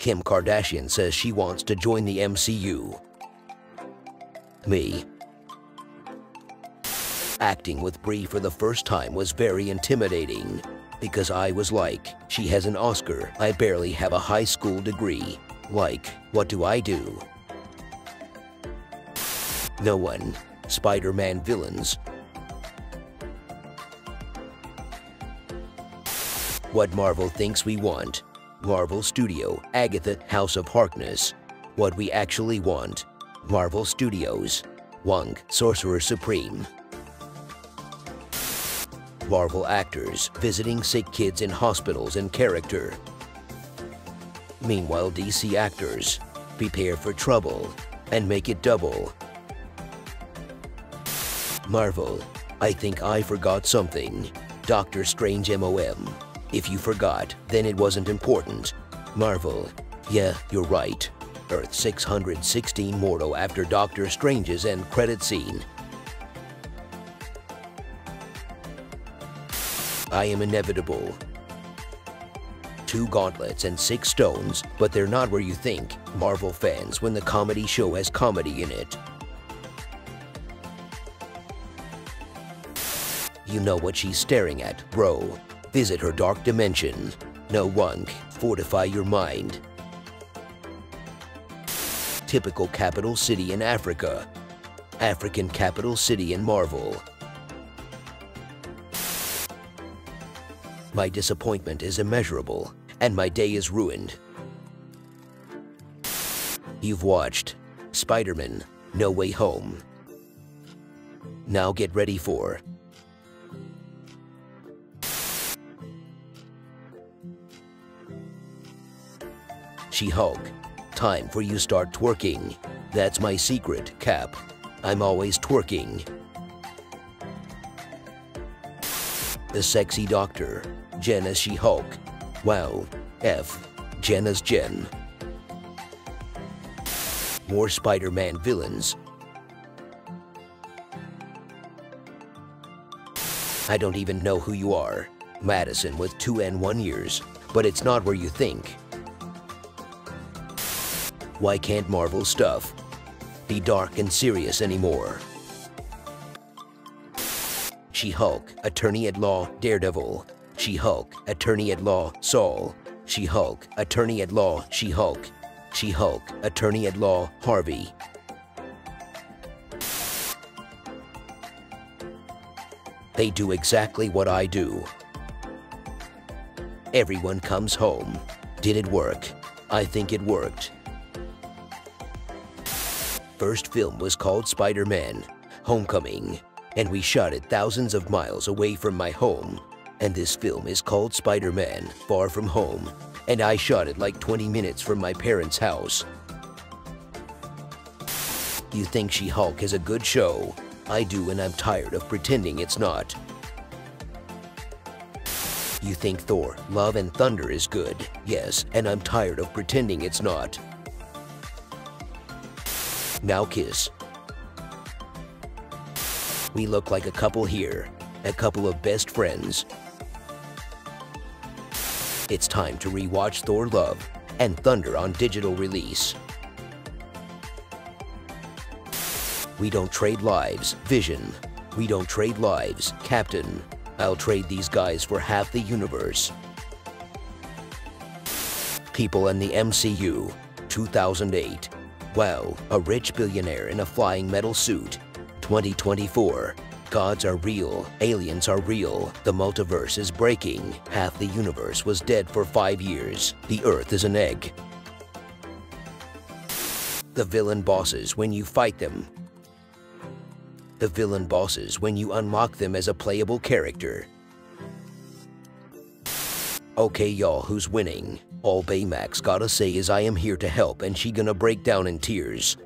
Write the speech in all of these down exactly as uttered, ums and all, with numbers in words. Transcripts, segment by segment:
Kim Kardashian says she wants to join the M C U. Me. Acting with Brie for the first time was very intimidating, because I was like, she has an Oscar, I barely have a high school degree. Like, what do I do? No one. Spider-Man villains. What Marvel thinks we want. Marvel Studio, Agatha, House of Harkness. What we actually want. Marvel Studios, Wong, Sorcerer Supreme. Marvel actors visiting sick kids in hospitals in character. Meanwhile, D C actors prepare for trouble and make it double. Marvel, I think I forgot something. Doctor Strange M O M. If you forgot, then it wasn't important. Marvel, yeah, you're right. Earth six hundred sixteen Mortal after Doctor Strange's end credit scene. I am inevitable. Two gauntlets and six stones, but they're not where you think. Marvel fans when the comedy show has comedy in it. You know what she's staring at, bro. Visit her dark dimension. No one. Fortify your mind. Typical capital city in Africa. African capital city in Marvel. My disappointment is immeasurable, and my day is ruined. You've watched Spider-Man: No Way Home. Now get ready for She-Hulk. Time for you start twerking. That's my secret, Cap. I'm always twerking. The sexy doctor. Jen as She-Hulk. Wow. F. Jen as Jen. More Spider-Man villains. I don't even know who you are. Madison with two and one years, but it's not where you think. Why can't Marvel stuff be dark and serious anymore? She-Hulk, Attorney at Law, Daredevil. She-Hulk, Attorney at Law, Saul. She-Hulk, Attorney at Law, She-Hulk. She-Hulk, Attorney at Law, Harvey. They do exactly what I do. Everyone comes home. Did it work? I think it worked. First film was called Spider-Man: Homecoming, and we shot it thousands of miles away from my home. And this film is called Spider-Man: Far From Home, and I shot it like twenty minutes from my parents' house. You think She-Hulk is a good show? I do, and I'm tired of pretending it's not. You think Thor: Love and Thunder is good? Yes, and I'm tired of pretending it's not. Now kiss. We look like a couple here, a couple of best friends. It's time to rewatch Thor: Love and Thunder on digital release. We don't trade lives, Vision. We don't trade lives, Captain. I'll trade these guys for half the universe. People in the M C U, two thousand eight. Wow, a rich billionaire in a flying metal suit. twenty twenty-four. Gods are real. Aliens are real. The multiverse is breaking. Half the universe was dead for five years. The Earth is an egg. The villain bosses when you fight them. The villain bosses when you unlock them as a playable character. Okay, y'all, who's winning? All Baymax gotta say is I am here to help, and she gonna break down in tears.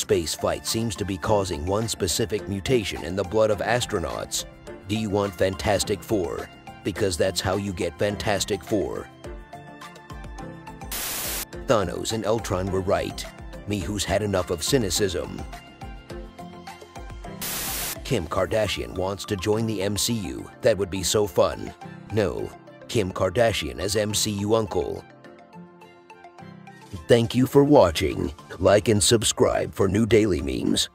Space flight seems to be causing one specific mutation in the blood of astronauts. Do you want Fantastic Four? Because that's how you get Fantastic Four. Thanos and Eltron were right. Me who's had enough of cynicism. Kim Kardashian wants to join the M C U. That would be so fun. No. Kim Kardashian as M C U uncle. Thank you for watching. Like and subscribe for new daily memes.